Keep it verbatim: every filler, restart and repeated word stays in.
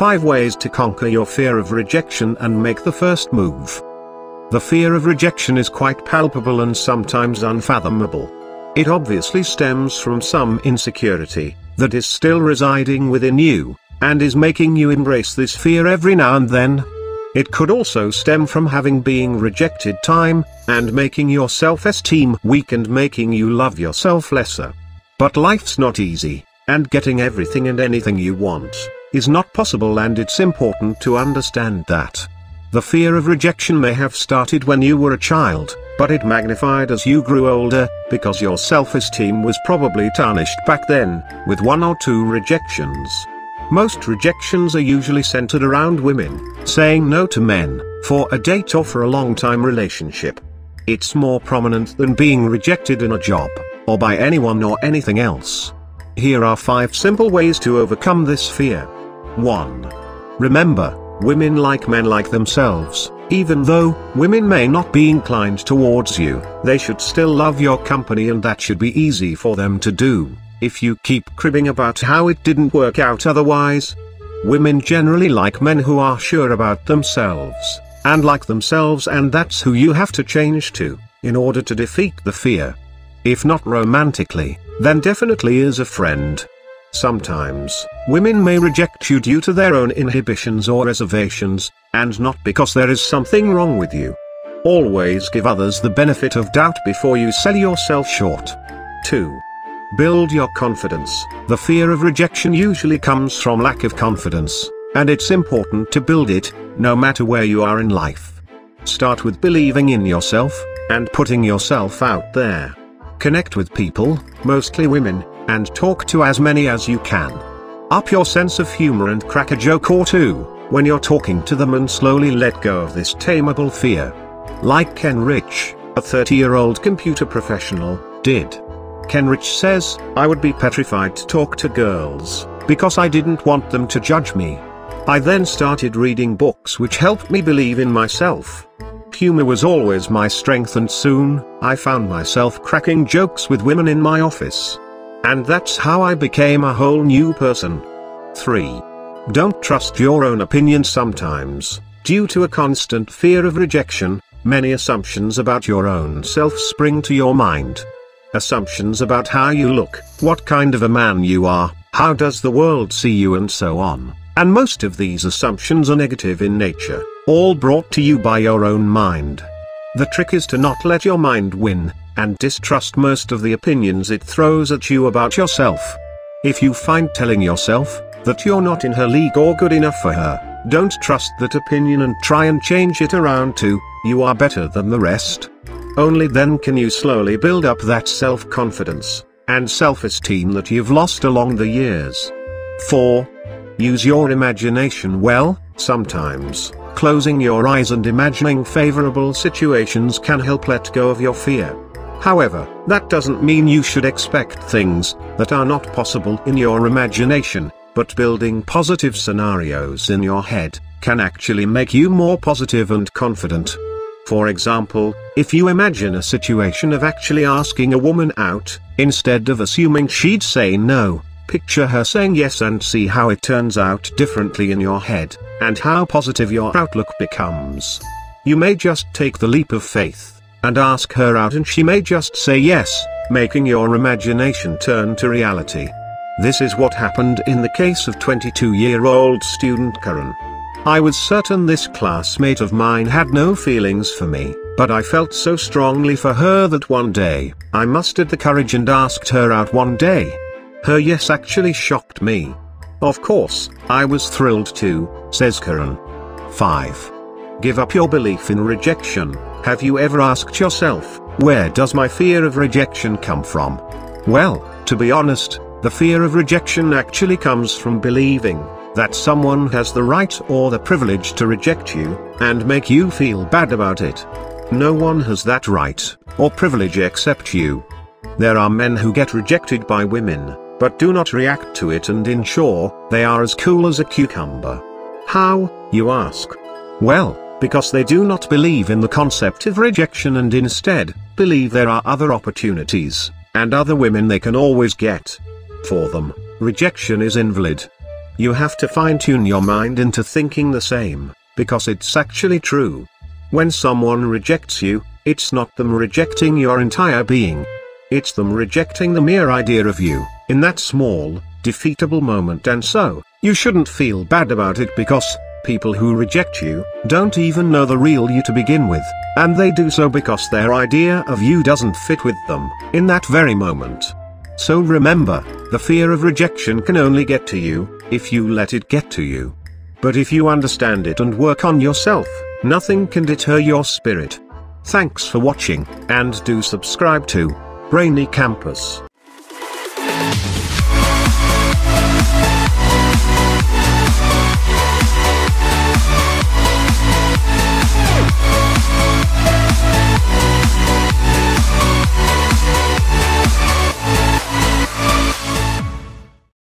five ways to conquer your fear of rejection and make the first move. The fear of rejection is quite palpable and sometimes unfathomable. It obviously stems from some insecurity that is still residing within you, and is making you embrace this fear every now and then. It could also stem from having been rejected time, and making your self-esteem weak and making you love yourself lesser. But life's not easy, and getting everything and anything you want is not possible, and it's important to understand that. The fear of rejection may have started when you were a child, but it magnified as you grew older, because your self-esteem was probably tarnished back then, with one or two rejections. Most rejections are usually centered around women saying no to men for a date or for a long-time relationship. It's more prominent than being rejected in a job, or by anyone or anything else. Here are five simple ways to overcome this fear. one. Remember, women like men like themselves. Even though women may not be inclined towards you, they should still love your company, and that should be easy for them to do. If you keep cribbing about how it didn't work out otherwise. Women generally like men who are sure about themselves, and like themselves, and that's who you have to change to, in order to defeat the fear. If not romantically, then definitely as a friend. Sometimes, women may reject you due to their own inhibitions or reservations, and not because there is something wrong with you. Always give others the benefit of doubt before you sell yourself short. two. Build your confidence. The fear of rejection usually comes from lack of confidence, and it's important to build it, no matter where you are in life. Start with believing in yourself, and putting yourself out there. Connect with people, mostly women, and talk to as many as you can. Up your sense of humor and crack a joke or two when you're talking to them, and slowly let go of this tameable fear. Like Ken Rich, a thirty-year-old computer professional, did. Ken Rich says, "I would be petrified to talk to girls, because I didn't want them to judge me. I then started reading books which helped me believe in myself. Humor was always my strength, and soon, I found myself cracking jokes with women in my office. And that's how I became a whole new person." three. Don't trust your own opinion. Sometimes, due to a constant fear of rejection, many assumptions about your own self spring to your mind. Assumptions about how you look, what kind of a man you are, how does the world see you, and so on, and most of these assumptions are negative in nature, all brought to you by your own mind. The trick is to not let your mind win, and distrust most of the opinions it throws at you about yourself. If you find telling yourself that you're not in her league or good enough for her, don't trust that opinion and try and change it around to, "You are better than the rest." Only then can you slowly build up that self-confidence and self-esteem that you've lost along the years. four. Use your imagination well. Sometimes, closing your eyes and imagining favorable situations can help let go of your fear. However, that doesn't mean you should expect things that are not possible in your imagination, but building positive scenarios in your head can actually make you more positive and confident. For example, if you imagine a situation of actually asking a woman out, instead of assuming she'd say no, picture her saying yes, and see how it turns out differently in your head, and how positive your outlook becomes. You may just take the leap of faith, and ask her out, and she may just say yes, making your imagination turn to reality. This is what happened in the case of twenty-two-year-old student Karen. "I was certain this classmate of mine had no feelings for me, but I felt so strongly for her that one day, I mustered the courage and asked her out one day. Her yes actually shocked me. Of course, I was thrilled too," says Karen. five. Give up your belief in rejection. Have you ever asked yourself, "Where does my fear of rejection come from?" Well, to be honest, the fear of rejection actually comes from believing that someone has the right or the privilege to reject you, and make you feel bad about it. No one has that right or privilege except you. There are men who get rejected by women, but do not react to it and ensure they are as cool as a cucumber. How, you ask? Well, because they do not believe in the concept of rejection, and instead believe there are other opportunities, and other women they can always get. For them, rejection is invalid. You have to fine-tune your mind into thinking the same, because it's actually true. When someone rejects you, it's not them rejecting your entire being. It's them rejecting the mere idea of you, in that small, defeatable moment, and so, you shouldn't feel bad about it, because people who reject you don't even know the real you to begin with, and they do so because their idea of you doesn't fit with them, in that very moment. So remember, the fear of rejection can only get to you, if you let it get to you. But if you understand it and work on yourself, nothing can deter your spirit. Thanks for watching, and do subscribe to Brainy Campus.